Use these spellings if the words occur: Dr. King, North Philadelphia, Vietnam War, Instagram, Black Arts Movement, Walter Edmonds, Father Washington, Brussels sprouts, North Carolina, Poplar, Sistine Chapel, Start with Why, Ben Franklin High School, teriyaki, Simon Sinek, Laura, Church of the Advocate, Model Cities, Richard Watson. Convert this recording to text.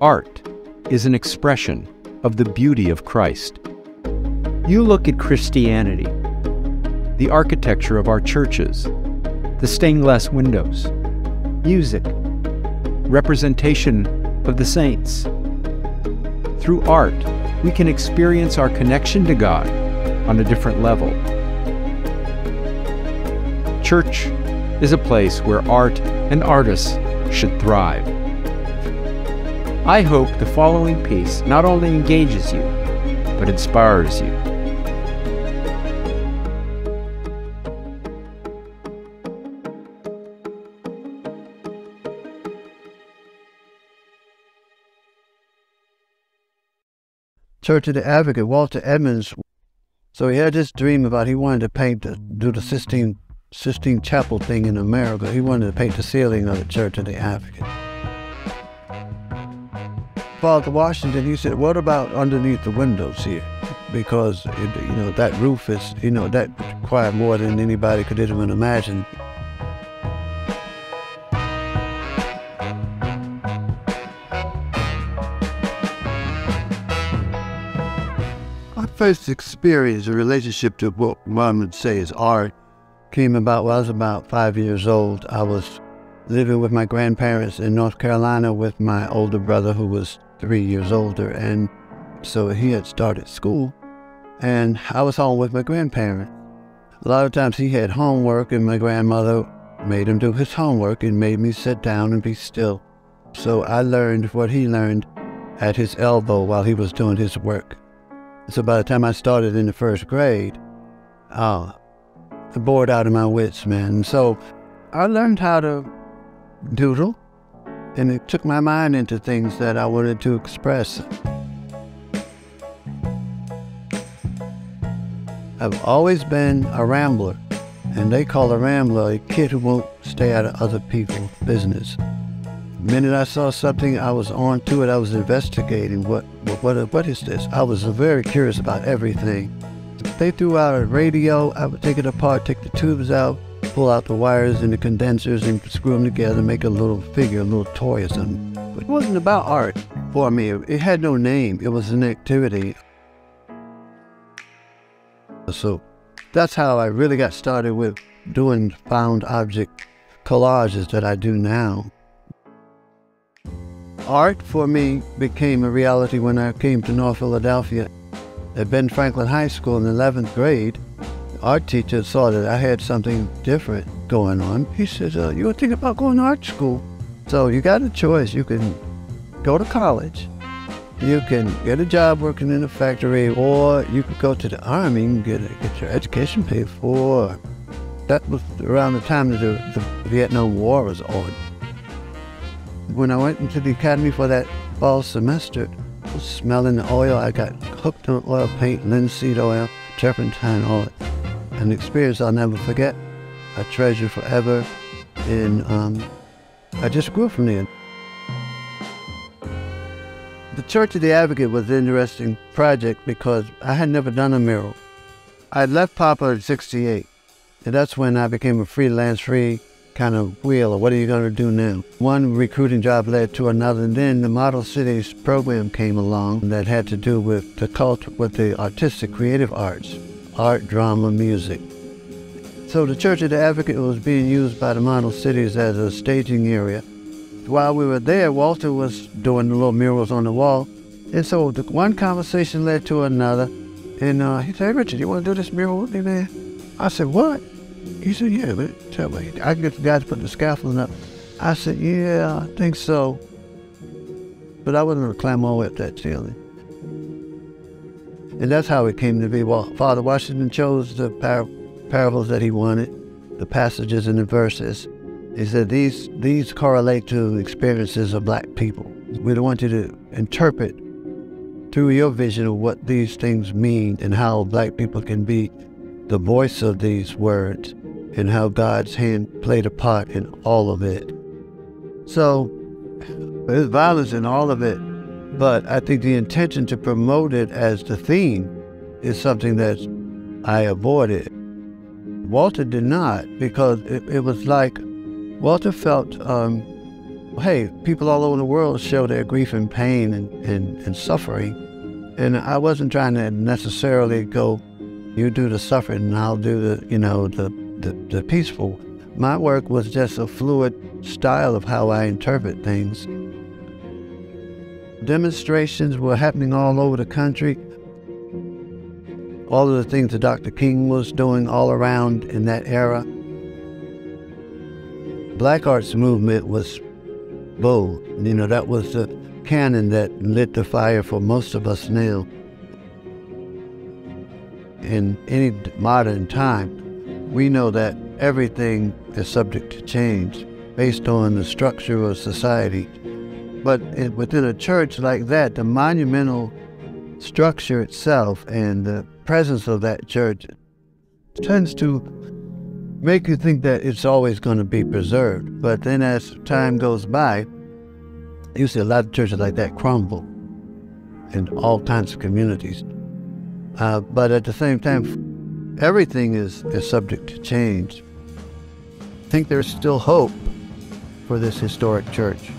Art is an expression of the beauty of Christ. You look at Christianity, the architecture of our churches, the stained glass windows, music, representation of the saints. Through art, we can experience our connection to God on a different level. Church is a place where art and artists should thrive. I hope the following piece not only engages you, but inspires you. Church of the Advocate, Walter Edmonds. So he had this dream about he wanted to paint, do the Sistine Chapel thing in America. He wanted to paint the ceiling of the Church of the Advocate. Father Washington, he said, what about underneath the windows here? Because, that roof is, that required more than anybody could even imagine. My first experience, a relationship to what one would say is art, came about when I was about 5 years old. I was living with my grandparents in North Carolina with my older brother, who was 3 years older, and so he had started school, and I was home with my grandparents. A lot of times he had homework, and my grandmother made him do his homework and made me sit down and be still. So I learned what he learned at his elbow while he was doing his work. So by the time I started in the first grade, I was bored out of my wits, man. And so I learned how to doodle, and it took my mind into things that I wanted to express. I've always been a rambler, and they call a rambler a kid who won't stay out of other people's business. The minute I saw something, I was on to it. I was investigating what is this? I was very curious about everything. If they threw out a radio, I would take it apart, take the tubes out, pull out the wires and the condensers and screw them together, make a little figure, a little toy or something. But it wasn't about art for me. It had no name. It was an activity. So that's how I really got started with doing found object collages that I do now. Art for me became a reality when I came to North Philadelphia. At Ben Franklin High School in the 11th grade, art teacher saw that I had something different going on. He said, you were thinking about going to art school. So you got a choice. You can go to college, you can get a job working in a factory, or you could go to the Army and get your education paid for. That was around the time that the Vietnam War was on. When I went into the academy for that fall semester, I was smelling the oil. I got hooked on oil paint, linseed oil, turpentine oil. An experience I'll never forget, a treasure forever, and I just grew from there. The Church of the Advocate was an interesting project because I had never done a mural. I left Poplar in '68, and that's when I became a freelance, free kind of wheeler. What are you going to do now? One recruiting job led to another, and then the Model Cities program came along that had to do with the culture, with the artistic, creative arts. Art, drama, music. So the Church of the Advocate was being used by the Model Cities as a staging area. While we were there, Walter was doing the little murals on the wall. And so one conversation led to another. And he said, hey, Richard, you want to do this mural with me, man? I said, what? He said, yeah, but tell me. I can get the guys to put the scaffolding up. I said, yeah, I think so. But I wasn't going to climb all the way up that ceiling. And that's how it came to be. Well, Father Washington chose the parables that he wanted, the passages and the verses. He said, these correlate to experiences of black people. We don't want you to interpret through your vision of what these things mean and how black people can be the voice of these words and how God's hand played a part in all of it. So there's violence in all of it. But I think the intention to promote it as the theme is something that I avoided. Walter did not, because it was like Walter felt hey, people all over the world show their grief and pain and suffering. And I wasn't trying to necessarily go, you do the suffering and I'll do the, you know, the peaceful. My work was just a fluid style of how I interpret things. Demonstrations were happening all over the country. All of the things that Dr. King was doing all around in that era. Black Arts Movement was bold. You know, that was the cannon that lit the fire for most of us now. In any modern time, we know that everything is subject to change based on the structure of society. But within a church like that, the monumental structure itself and the presence of that church tends to make you think that it's always going to be preserved. But then as time goes by, you see a lot of churches like that crumble in all kinds of communities. But at the same time, everything is subject to change. I think there's still hope for this historic church.